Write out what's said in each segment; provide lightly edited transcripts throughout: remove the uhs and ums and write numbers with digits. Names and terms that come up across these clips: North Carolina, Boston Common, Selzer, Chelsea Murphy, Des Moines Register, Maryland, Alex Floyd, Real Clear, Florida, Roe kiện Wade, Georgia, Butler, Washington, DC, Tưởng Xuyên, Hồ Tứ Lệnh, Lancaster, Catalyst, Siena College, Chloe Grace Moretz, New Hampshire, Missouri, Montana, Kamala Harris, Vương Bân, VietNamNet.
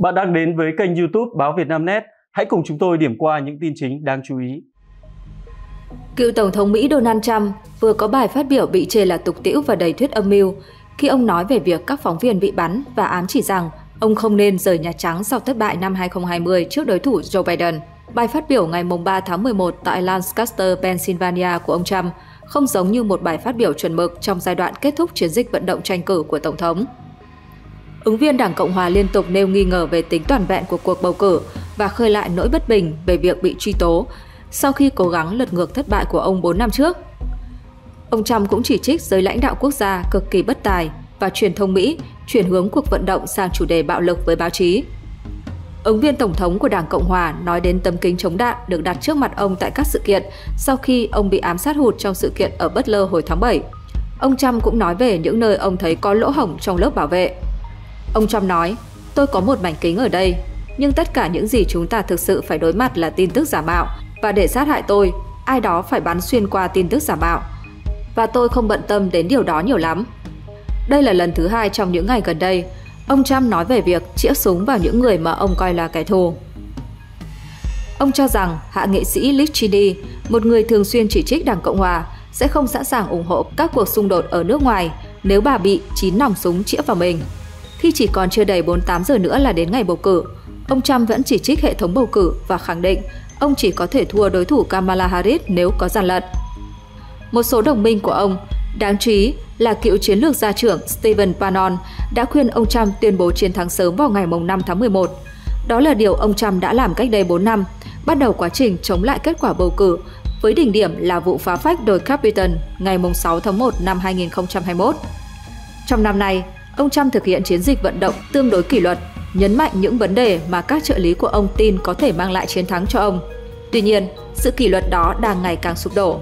Bạn đang đến với kênh YouTube Báo VietNamNet. Hãy cùng chúng tôi điểm qua những tin chính đáng chú ý. Cựu Tổng thống Mỹ Donald Trump vừa có bài phát biểu bị chê là tục tĩu và đầy thuyết âm mưu khi ông nói về việc các phóng viên bị bắn và ám chỉ rằng ông không nên rời Nhà Trắng sau thất bại năm 2020 trước đối thủ Joe Biden. Bài phát biểu ngày 3 tháng 11 tại Lancaster, Pennsylvania của ông Trump không giống như một bài phát biểu chuẩn mực trong giai đoạn kết thúc chiến dịch vận động tranh cử của Tổng thống. Ứng viên Đảng Cộng hòa liên tục nêu nghi ngờ về tính toàn vẹn của cuộc bầu cử và khơi lại nỗi bất bình về việc bị truy tố sau khi cố gắng lật ngược thất bại của ông 4 năm trước. Ông Trump cũng chỉ trích giới lãnh đạo quốc gia cực kỳ bất tài và truyền thông Mỹ chuyển hướng cuộc vận động sang chủ đề bạo lực với báo chí. Ứng viên Tổng thống của Đảng Cộng Hòa nói đến tấm kính chống đạn được đặt trước mặt ông tại các sự kiện sau khi ông bị ám sát hụt trong sự kiện ở Butler hồi tháng 7. Ông Trump cũng nói về những nơi ông thấy có lỗ hổng trong lớp bảo vệ. Ông Trump nói, tôi có một mảnh kính ở đây, nhưng tất cả những gì chúng ta thực sự phải đối mặt là tin tức giả mạo, và để sát hại tôi, ai đó phải bắn xuyên qua tin tức giả mạo. Và tôi không bận tâm đến điều đó nhiều lắm. Đây là lần thứ hai trong những ngày gần đây, ông Trump nói về việc chĩa súng vào những người mà ông coi là kẻ thù. Ông cho rằng hạ nghị sĩ Liz Cheney, một người thường xuyên chỉ trích Đảng Cộng Hòa, sẽ không sẵn sàng ủng hộ các cuộc xung đột ở nước ngoài nếu bà bị 9 nòng súng chĩa vào mình. Khi chỉ còn chưa đầy 48 giờ nữa là đến ngày bầu cử, ông Trump vẫn chỉ trích hệ thống bầu cử và khẳng định ông chỉ có thể thua đối thủ Kamala Harris nếu có gian lận. Một số đồng minh của ông, đáng chú ý là cựu chiến lược gia trưởng Stephen Bannon, đã khuyên ông Trump tuyên bố chiến thắng sớm vào ngày 5 tháng 11. Đó là điều ông Trump đã làm cách đây 4 năm, bắt đầu quá trình chống lại kết quả bầu cử, với đỉnh điểm là vụ phá phách đồi Capitol ngày 6 tháng 1 năm 2021. Trong năm nay, ông Trump thực hiện chiến dịch vận động tương đối kỷ luật, nhấn mạnh những vấn đề mà các trợ lý của ông tin có thể mang lại chiến thắng cho ông. Tuy nhiên, sự kỷ luật đó đang ngày càng sụp đổ.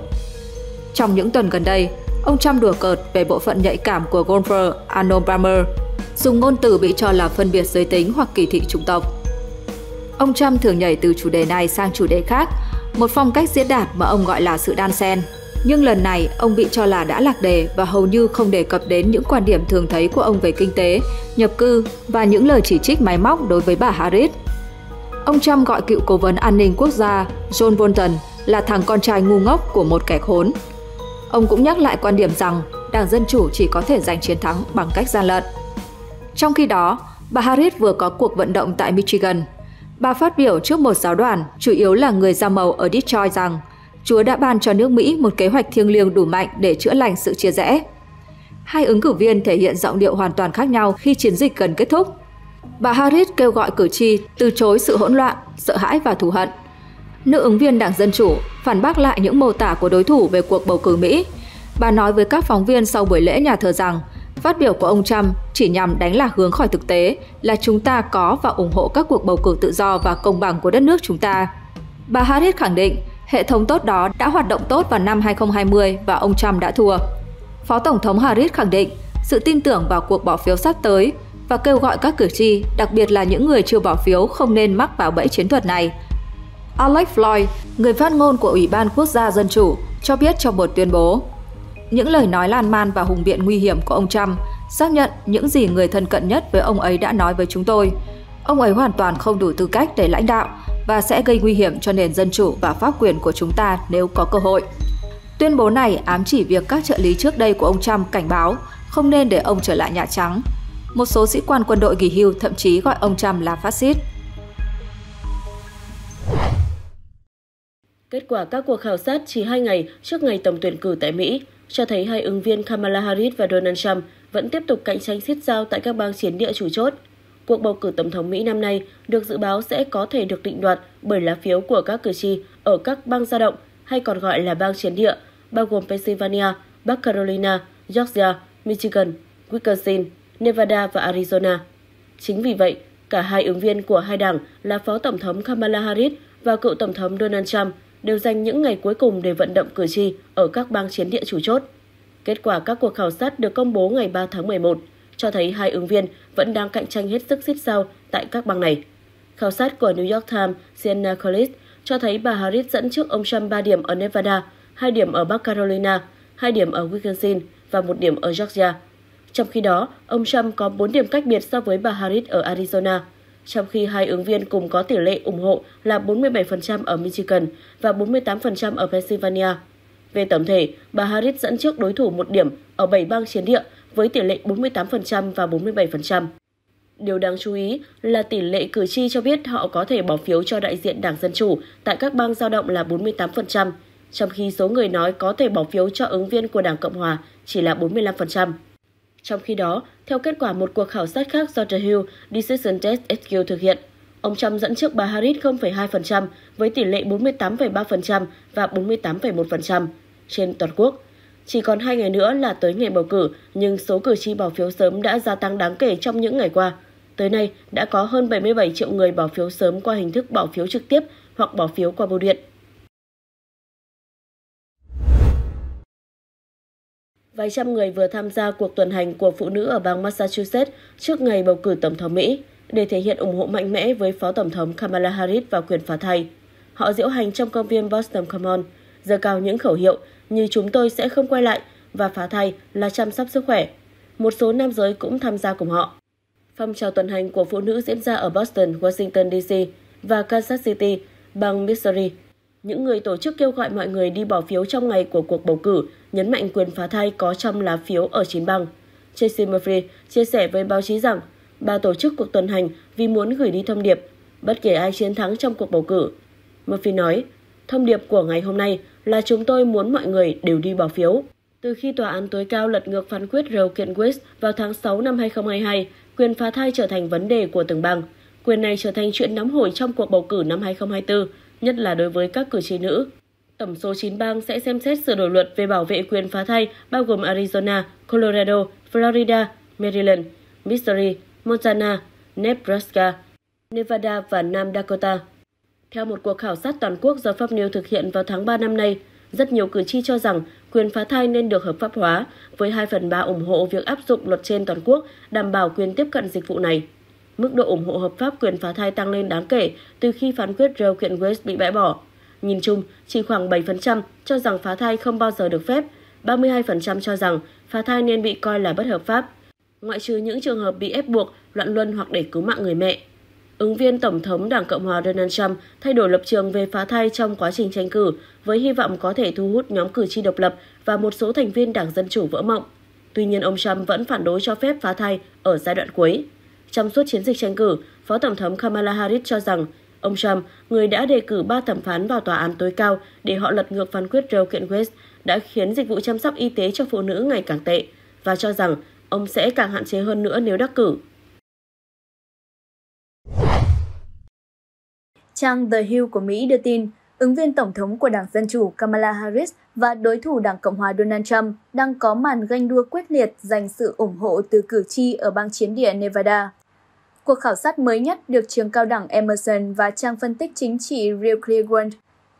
Trong những tuần gần đây, ông Trump đùa cợt về bộ phận nhạy cảm của golfer Arnold Palmer, dùng ngôn từ bị cho là phân biệt giới tính hoặc kỳ thị chủng tộc. Ông Trump thường nhảy từ chủ đề này sang chủ đề khác, một phong cách diễn đạt mà ông gọi là sự đan xen. Nhưng lần này, ông bị cho là đã lạc đề và hầu như không đề cập đến những quan điểm thường thấy của ông về kinh tế, nhập cư và những lời chỉ trích máy móc đối với bà Harris. Ông Trump gọi cựu cố vấn an ninh quốc gia John Walton là thằng con trai ngu ngốc của một kẻ khốn. Ông cũng nhắc lại quan điểm rằng Đảng Dân Chủ chỉ có thể giành chiến thắng bằng cách gian lận. Trong khi đó, bà Harris vừa có cuộc vận động tại Michigan. Bà phát biểu trước một giáo đoàn, chủ yếu là người da màu ở Detroit rằng Chúa đã ban cho nước Mỹ một kế hoạch thiêng liêng đủ mạnh để chữa lành sự chia rẽ. Hai ứng cử viên thể hiện giọng điệu hoàn toàn khác nhau khi chiến dịch gần kết thúc. Bà Harris kêu gọi cử tri từ chối sự hỗn loạn, sợ hãi và thù hận. Nữ ứng viên Đảng Dân Chủ phản bác lại những mô tả của đối thủ về cuộc bầu cử Mỹ. Bà nói với các phóng viên sau buổi lễ nhà thờ rằng phát biểu của ông Trump chỉ nhằm đánh lạc hướng khỏi thực tế là chúng ta có và ủng hộ các cuộc bầu cử tự do và công bằng của đất nước chúng ta. Bà Harris khẳng định hệ thống tốt đó đã hoạt động tốt vào năm 2020 và ông Trump đã thua. Phó Tổng thống Harris khẳng định sự tin tưởng vào cuộc bỏ phiếu sắp tới và kêu gọi các cử tri, đặc biệt là những người chưa bỏ phiếu, không nên mắc vào bẫy chiến thuật này. Alex Floyd, người phát ngôn của Ủy ban Quốc gia Dân Chủ, cho biết trong một tuyên bố, những lời nói lan man và hùng biện nguy hiểm của ông Trump xác nhận những gì người thân cận nhất với ông ấy đã nói với chúng tôi. Ông ấy hoàn toàn không đủ tư cách để lãnh đạo và sẽ gây nguy hiểm cho nền dân chủ và pháp quyền của chúng ta nếu có cơ hội. Tuyên bố này ám chỉ việc các trợ lý trước đây của ông Trump cảnh báo không nên để ông trở lại Nhà Trắng. Một số sĩ quan quân đội nghỉ hưu thậm chí gọi ông Trump là phát xít. Kết quả các cuộc khảo sát chỉ 2 ngày trước ngày tổng tuyển cử tại Mỹ cho thấy hai ứng viên Kamala Harris và Donald Trump vẫn tiếp tục cạnh tranh siết sao tại các bang chiến địa chủ chốt. Cuộc bầu cử tổng thống Mỹ năm nay được dự báo sẽ có thể được định đoạt bởi lá phiếu của các cử tri ở các bang dao động hay còn gọi là bang chiến địa, bao gồm Pennsylvania, Bắc Carolina, Georgia, Michigan, Wisconsin, Nevada và Arizona. Chính vì vậy, cả hai ứng viên của hai đảng là Phó Tổng thống Kamala Harris và cựu Tổng thống Donald Trump đều dành những ngày cuối cùng để vận động cử tri ở các bang chiến địa chủ chốt. Kết quả các cuộc khảo sát được công bố ngày 3 tháng 11 cho thấy hai ứng viên vẫn đang cạnh tranh hết sức xít xao tại các bang này. Khảo sát của New York Times, Siena College cho thấy bà Harris dẫn trước ông Trump 3 điểm ở Nevada, 2 điểm ở Bắc Carolina, 2 điểm ở Wisconsin và 1 điểm ở Georgia. Trong khi đó, ông Trump có 4 điểm cách biệt so với bà Harris ở Arizona. trong khi hai ứng viên cùng có tỷ lệ ủng hộ là 47% ở Michigan và 48% ở Pennsylvania. Về tổng thể, bà Harris dẫn trước đối thủ một điểm ở 7 bang chiến địa với tỷ lệ 48% và 47%. Điều đáng chú ý là tỷ lệ cử tri cho biết họ có thể bỏ phiếu cho đại diện Đảng Dân Chủ tại các bang dao động là 48%, trong khi số người nói có thể bỏ phiếu cho ứng viên của Đảng Cộng Hòa chỉ là 45%. Trong khi đó, theo kết quả một cuộc khảo sát khác do The Hill, Decision Test SQ thực hiện, ông Trump dẫn trước bà Harris 0,2% với tỷ lệ 48,3% và 48,1% trên toàn quốc. Chỉ còn 2 ngày nữa là tới ngày bầu cử, nhưng số cử tri bỏ phiếu sớm đã gia tăng đáng kể trong những ngày qua. Tới nay, đã có hơn 77 triệu người bỏ phiếu sớm qua hình thức bỏ phiếu trực tiếp hoặc bỏ phiếu qua bưu điện. Vài trăm người vừa tham gia cuộc tuần hành của phụ nữ ở bang Massachusetts trước ngày bầu cử Tổng thống Mỹ để thể hiện ủng hộ mạnh mẽ với Phó Tổng thống Kamala Harris và quyền phá thai. Họ diễu hành trong công viên Boston Common, giơ cao những khẩu hiệu như "Chúng tôi sẽ không quay lại" và "Phá thai là chăm sóc sức khỏe". Một số nam giới cũng tham gia cùng họ. Phong trào tuần hành của phụ nữ diễn ra ở Boston, Washington DC và Kansas City, bang Missouri. Những người tổ chức kêu gọi mọi người đi bỏ phiếu trong ngày của cuộc bầu cử, nhấn mạnh quyền phá thai có trong lá phiếu ở 9 bang. Chelsea Murphy chia sẻ với báo chí rằng bà tổ chức cuộc tuần hành vì muốn gửi đi thông điệp, bất kể ai chiến thắng trong cuộc bầu cử. Murphy nói, thông điệp của ngày hôm nay là chúng tôi muốn mọi người đều đi bỏ phiếu. Từ khi Tòa án tối cao lật ngược phán quyết Roe kiện Wade vào tháng 6 năm 2022, quyền phá thai trở thành vấn đề của từng bang. Quyền này trở thành chuyện nóng hổi trong cuộc bầu cử năm 2024, nhất là đối với các cử tri nữ. Tổng số 9 bang sẽ xem xét sửa đổi luật về bảo vệ quyền phá thai, bao gồm Arizona, Colorado, Florida, Maryland, Missouri, Montana, Nebraska, Nevada và Nam Dakota. Theo một cuộc khảo sát toàn quốc do Pháp New thực hiện vào tháng 3 năm nay, rất nhiều cử tri cho rằng quyền phá thai nên được hợp pháp hóa, với 2/3 ủng hộ việc áp dụng luật trên toàn quốc đảm bảo quyền tiếp cận dịch vụ này. Mức độ ủng hộ hợp pháp quyền phá thai tăng lên đáng kể từ khi phán quyết Roe kiện Wade bị bãi bỏ. Nhìn chung, chỉ khoảng 7% cho rằng phá thai không bao giờ được phép, 32% cho rằng phá thai nên bị coi là bất hợp pháp, ngoại trừ những trường hợp bị ép buộc, loạn luân hoặc để cứu mạng người mẹ. Ứng viên Tổng thống Đảng Cộng hòa Donald Trump thay đổi lập trường về phá thai trong quá trình tranh cử với hy vọng có thể thu hút nhóm cử tri độc lập và một số thành viên Đảng Dân Chủ vỡ mộng. Tuy nhiên, ông Trump vẫn phản đối cho phép phá thai ở giai đoạn cuối. Trong suốt chiến dịch tranh cử, Phó Tổng thống Kamala Harris cho rằng ông Trump, người đã đề cử 3 thẩm phán vào Tòa án tối cao để họ lật ngược phán quyết Roe kiện Wade, đã khiến dịch vụ chăm sóc y tế cho phụ nữ ngày càng tệ và cho rằng ông sẽ càng hạn chế hơn nữa nếu đắc cử. Trang The Hill của Mỹ đưa tin, ứng viên Tổng thống của Đảng Dân Chủ Kamala Harris và đối thủ Đảng Cộng hòa Donald Trump đang có màn ganh đua quyết liệt giành sự ủng hộ từ cử tri ở bang chiến địa Nevada. Cuộc khảo sát mới nhất được trường cao đẳng Emerson và trang phân tích chính trị Real Clear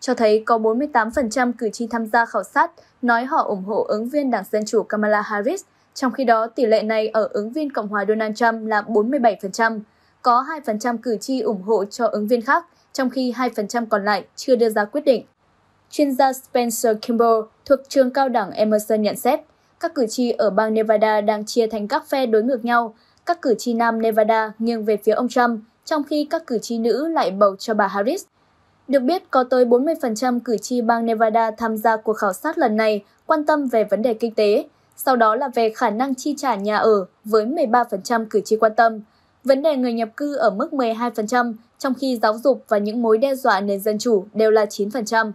cho thấy có 48% cử tri tham gia khảo sát nói họ ủng hộ ứng viên Đảng Dân Chủ Kamala Harris, trong khi đó tỷ lệ này ở ứng viên Cộng hòa Donald Trump là 47%, có 2% cử tri ủng hộ cho ứng viên khác, trong khi 2% còn lại chưa đưa ra quyết định. Chuyên gia Spencer Kimball thuộc trường cao đẳng Emerson nhận xét, các cử tri ở bang Nevada đang chia thành các phe đối ngược nhau. Các cử tri nam Nevada nghiêng về phía ông Trump, trong khi các cử tri nữ lại bầu cho bà Harris. Được biết, có tới 40% cử tri bang Nevada tham gia cuộc khảo sát lần này quan tâm về vấn đề kinh tế, sau đó là về khả năng chi trả nhà ở với 13% cử tri quan tâm, vấn đề người nhập cư ở mức 12%, trong khi giáo dục và những mối đe dọa nền dân chủ đều là 9%.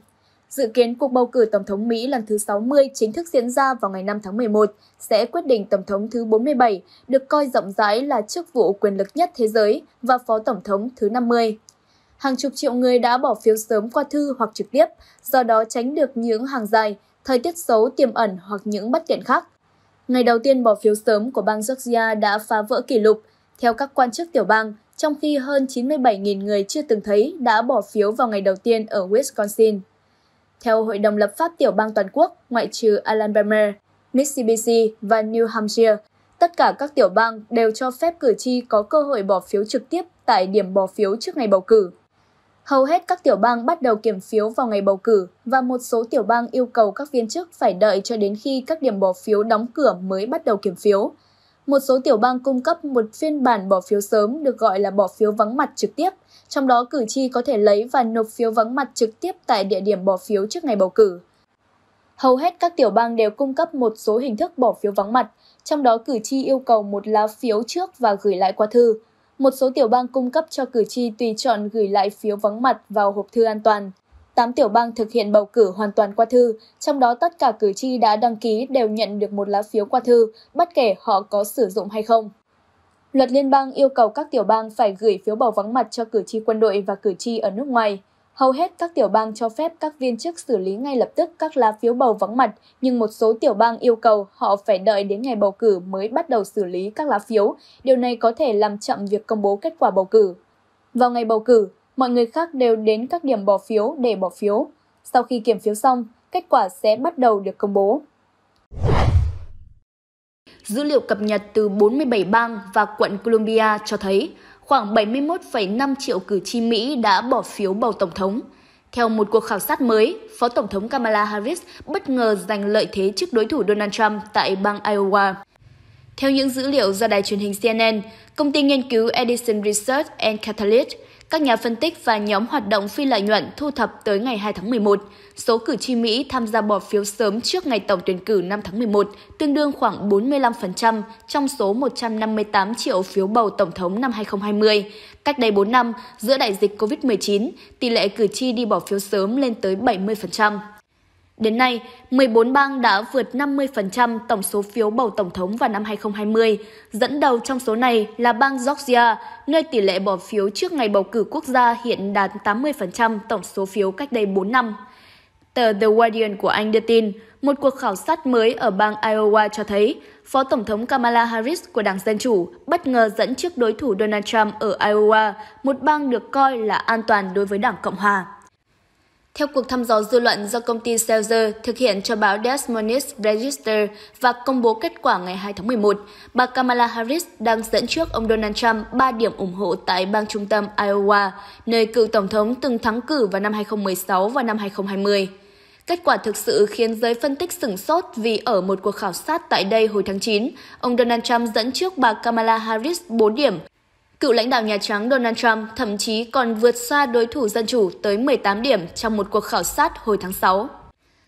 Dự kiến cuộc bầu cử Tổng thống Mỹ lần thứ 60 chính thức diễn ra vào ngày 5 tháng 11 sẽ quyết định Tổng thống thứ 47, được coi rộng rãi là chức vụ quyền lực nhất thế giới, và Phó Tổng thống thứ 50. Hàng chục triệu người đã bỏ phiếu sớm qua thư hoặc trực tiếp, do đó tránh được những hàng dài, thời tiết xấu tiềm ẩn hoặc những bất tiện khác. Ngày đầu tiên bỏ phiếu sớm của bang Georgia đã phá vỡ kỷ lục. Theo các quan chức tiểu bang, trong khi hơn 97.000 người chưa từng thấy đã bỏ phiếu vào ngày đầu tiên ở Wisconsin. Theo Hội đồng lập pháp tiểu bang toàn quốc, ngoại trừ Alabama, Mississippi và New Hampshire, tất cả các tiểu bang đều cho phép cử tri có cơ hội bỏ phiếu trực tiếp tại điểm bỏ phiếu trước ngày bầu cử. Hầu hết các tiểu bang bắt đầu kiểm phiếu vào ngày bầu cử và một số tiểu bang yêu cầu các viên chức phải đợi cho đến khi các điểm bỏ phiếu đóng cửa mới bắt đầu kiểm phiếu. Một số tiểu bang cung cấp một phiên bản bỏ phiếu sớm được gọi là bỏ phiếu vắng mặt trực tiếp, trong đó cử tri có thể lấy và nộp phiếu vắng mặt trực tiếp tại địa điểm bỏ phiếu trước ngày bầu cử. Hầu hết các tiểu bang đều cung cấp một số hình thức bỏ phiếu vắng mặt, trong đó cử tri yêu cầu một lá phiếu trước và gửi lại qua thư. Một số tiểu bang cung cấp cho cử tri tùy chọn gửi lại phiếu vắng mặt vào hộp thư an toàn. 8 tiểu bang thực hiện bầu cử hoàn toàn qua thư, trong đó tất cả cử tri đã đăng ký đều nhận được một lá phiếu qua thư, bất kể họ có sử dụng hay không. Luật liên bang yêu cầu các tiểu bang phải gửi phiếu bầu vắng mặt cho cử tri quân đội và cử tri ở nước ngoài. Hầu hết các tiểu bang cho phép các viên chức xử lý ngay lập tức các lá phiếu bầu vắng mặt, nhưng một số tiểu bang yêu cầu họ phải đợi đến ngày bầu cử mới bắt đầu xử lý các lá phiếu. Điều này có thể làm chậm việc công bố kết quả bầu cử. Vào ngày bầu cử, mọi người khác đều đến các điểm bỏ phiếu để bỏ phiếu. Sau khi kiểm phiếu xong, kết quả sẽ bắt đầu được công bố. Dữ liệu cập nhật từ 47 bang và quận Columbia cho thấy khoảng 71,5 triệu cử tri Mỹ đã bỏ phiếu bầu Tổng thống. Theo một cuộc khảo sát mới, Phó Tổng thống Kamala Harris bất ngờ giành lợi thế trước đối thủ Donald Trump tại bang Iowa. Theo những dữ liệu do đài truyền hình CNN, công ty nghiên cứu Edison Research and Catalyst, các nhà phân tích và nhóm hoạt động phi lợi nhuận thu thập tới ngày 2 tháng 11, số cử tri Mỹ tham gia bỏ phiếu sớm trước ngày tổng tuyển cử 5 tháng 11 tương đương khoảng 45% trong số 158 triệu phiếu bầu Tổng thống năm 2020. Cách đây 4 năm, giữa đại dịch COVID-19, tỷ lệ cử tri đi bỏ phiếu sớm lên tới 70%. Đến nay, 14 bang đã vượt 50% tổng số phiếu bầu Tổng thống vào năm 2020. Dẫn đầu trong số này là bang Georgia, nơi tỷ lệ bỏ phiếu trước ngày bầu cử quốc gia hiện đạt 80% tổng số phiếu cách đây 4 năm. Tờ The Guardian của Anh đưa tin, một cuộc khảo sát mới ở bang Iowa cho thấy Phó Tổng thống Kamala Harris của Đảng Dân Chủ bất ngờ dẫn trước đối thủ Donald Trump ở Iowa, một bang được coi là an toàn đối với Đảng Cộng Hòa. Theo cuộc thăm dò dư luận do công ty Selzer thực hiện cho báo Des Moines Register và công bố kết quả ngày 2 tháng 11, bà Kamala Harris đang dẫn trước ông Donald Trump 3 điểm ủng hộ tại bang trung tâm Iowa, nơi cựu Tổng thống từng thắng cử vào năm 2016 và năm 2020. Kết quả thực sự khiến giới phân tích sửng sốt vì ở một cuộc khảo sát tại đây hồi tháng 9, ông Donald Trump dẫn trước bà Kamala Harris 4 điểm. Cựu lãnh đạo Nhà Trắng Donald Trump thậm chí còn vượt xa đối thủ Dân Chủ tới 18 điểm trong một cuộc khảo sát hồi tháng 6.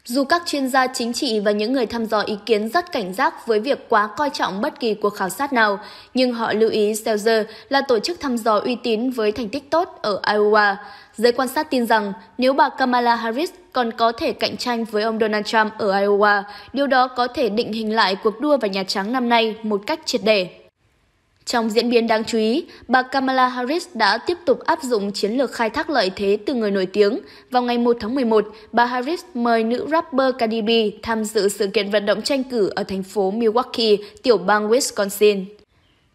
Dù các chuyên gia chính trị và những người thăm dò ý kiến rất cảnh giác với việc quá coi trọng bất kỳ cuộc khảo sát nào, nhưng họ lưu ý Selzer là tổ chức thăm dò uy tín với thành tích tốt ở Iowa. Giới quan sát tin rằng nếu bà Kamala Harris còn có thể cạnh tranh với ông Donald Trump ở Iowa, điều đó có thể định hình lại cuộc đua vào Nhà Trắng năm nay một cách triệt để. Trong diễn biến đáng chú ý, bà Kamala Harris đã tiếp tục áp dụng chiến lược khai thác lợi thế từ người nổi tiếng. Vào ngày 1 tháng 11, bà Harris mời nữ rapper Cardi B tham dự sự kiện vận động tranh cử ở thành phố Milwaukee, tiểu bang Wisconsin.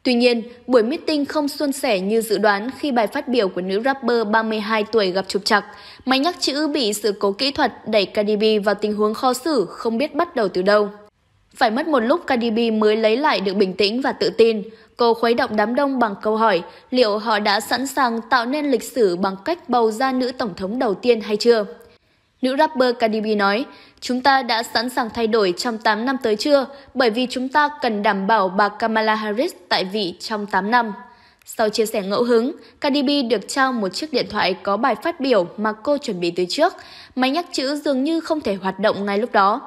Tuy nhiên, buổi meeting không suôn sẻ như dự đoán khi bài phát biểu của nữ rapper 32 tuổi gặp trục trặc. Máy nhắc chữ bị sự cố kỹ thuật đẩy Cardi B vào tình huống khó xử, không biết bắt đầu từ đâu. Phải mất một lúc Cardi B mới lấy lại được bình tĩnh và tự tin. Cô khuấy động đám đông bằng câu hỏi liệu họ đã sẵn sàng tạo nên lịch sử bằng cách bầu ra nữ tổng thống đầu tiên hay chưa. Nữ rapper Cardi B nói, chúng ta đã sẵn sàng thay đổi trong 8 năm tới chưa, bởi vì chúng ta cần đảm bảo bà Kamala Harris tại vị trong 8 năm. Sau chia sẻ ngẫu hứng, Cardi B được trao một chiếc điện thoại có bài phát biểu mà cô chuẩn bị từ trước. Máy nhắc chữ dường như không thể hoạt động ngay lúc đó.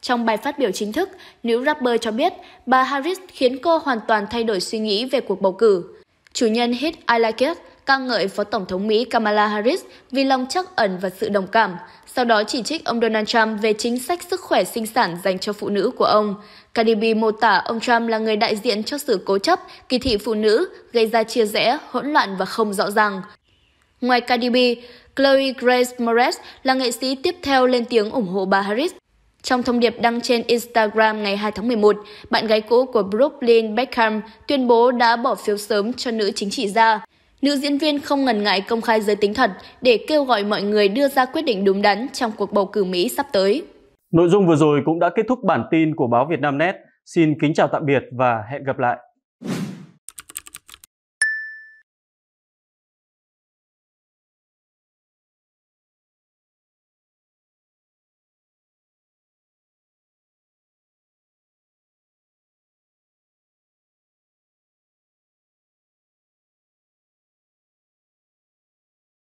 Trong bài phát biểu chính thức, nữ rapper cho biết bà Harris khiến cô hoàn toàn thay đổi suy nghĩ về cuộc bầu cử. Chủ nhân hit I Like It ca ngợi Phó Tổng thống Mỹ Kamala Harris vì lòng trắc ẩn và sự đồng cảm, sau đó chỉ trích ông Donald Trump về chính sách sức khỏe sinh sản dành cho phụ nữ của ông. Cardi B mô tả ông Trump là người đại diện cho sự cố chấp, kỳ thị phụ nữ, gây ra chia rẽ, hỗn loạn và không rõ ràng. Ngoài Cardi B, Chloe Grace Moretz là nghệ sĩ tiếp theo lên tiếng ủng hộ bà Harris. Trong thông điệp đăng trên Instagram ngày 2 tháng 11, bạn gái cũ của Brooklyn Beckham tuyên bố đã bỏ phiếu sớm cho nữ chính trị gia. Nữ diễn viên không ngần ngại công khai giới tính thật để kêu gọi mọi người đưa ra quyết định đúng đắn trong cuộc bầu cử Mỹ sắp tới. Nội dung vừa rồi cũng đã kết thúc bản tin của Báo VietNamNet. Xin kính chào tạm biệt và hẹn gặp lại!